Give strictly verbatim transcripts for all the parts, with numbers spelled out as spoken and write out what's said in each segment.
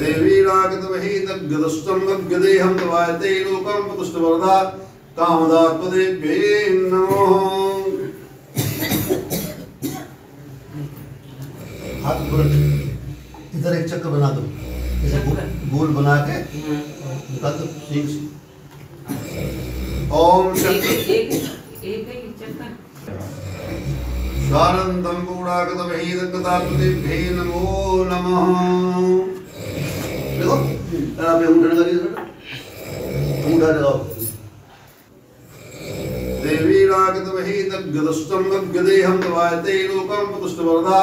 देवीनागतमहि तद्गदस्तं तद्गदेहं तवायते लोकं पुष्टवर्धा कामदात्मदेव्यै नमः। हाथ इधर एक चक्कर बना दो, इसे गोल बना के निकाल दो सींग से। ओम शक्ति एक एक एक चक्कर शारंदं पूर्णागतमहि तद्गदात्मदेव्यै नमो नमः। देखो आप उठने लगे उठा लगाओ। देवी रागतमहि तद्गदस्तं तद्गदेहं तवायते लोकं पुष्टवर्धा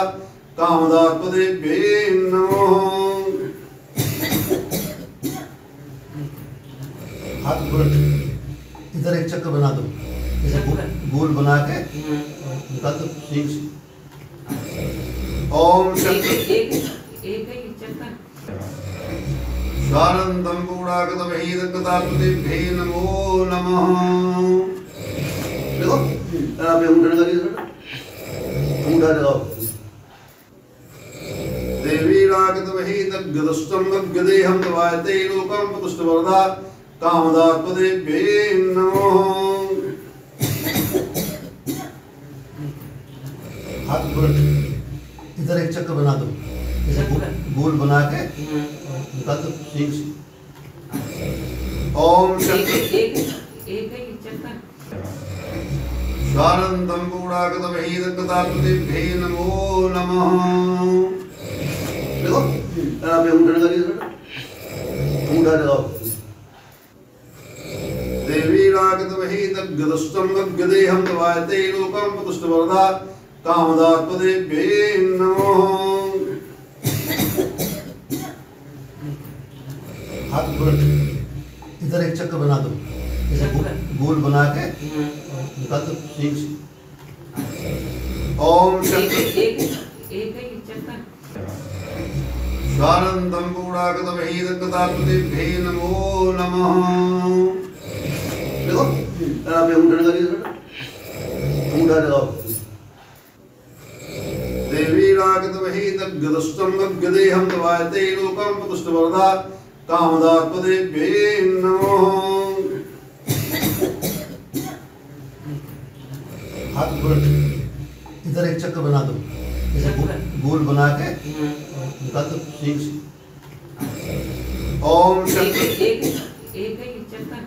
कामदात्मदेव्यै नमः। हाथ इधर एक चक्कर बना दो, इसे गोल बना के निकाल दो सींग से। ओम शक्ति एक एक एक चक्कर शारंदं पूर्णागतमहि तद्गदात्मदेव्यै नमो नमः। देखो आप उठने लगे उठा लगाओ। देवीनागतमहि तद्गदस्तं तद्गदेहं तवायते लोकं पुष्टवर्धा कामदात्मदेव्यै नमः। हाथ इधर एक चक्कर बना दो, इसे गोल बना के निकाल दो सींग से। ओम शक्ति एक एक एक चक्कर शारंदं पूर्णागतमहि तद्गदात्मदेव्यै नमो नमः। देखो आप उठने लगे उठा लगाओ। देवीनागतमहि तद्गदस्तं तद्गदेहं तवायते लोकं पुष्टवर्धा कामदात्मदेव्यै नमः। हाथ इधर एक चक्कर बना दो, इसे गोल बना के निकाल दो सींग से। ओम शक्ति एक एक एक चक्कर शारंदं पूर्णागतमहि तद्गदात्मदेव्यै नमो नमः। देखो आप उठने लगे उठा लगाओ। देवीनागतमहि तद्गदस्तं तद्गदेहं तवायते लोकं पुष्टवर्धा कामदात्मदेव्यै नमः। हाथ इधर एक चक्कर बना दो, इसे गोल बना के निकाल दो सींग से। ओम शक्ति एक एक एक चक्कर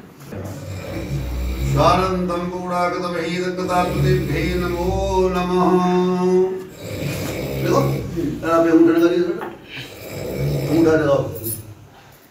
शारंदं पूर्णागतमहि तद्गदात्मदेव्यै नमो नमः। देखो आप उठने लगे उठा लगाओ।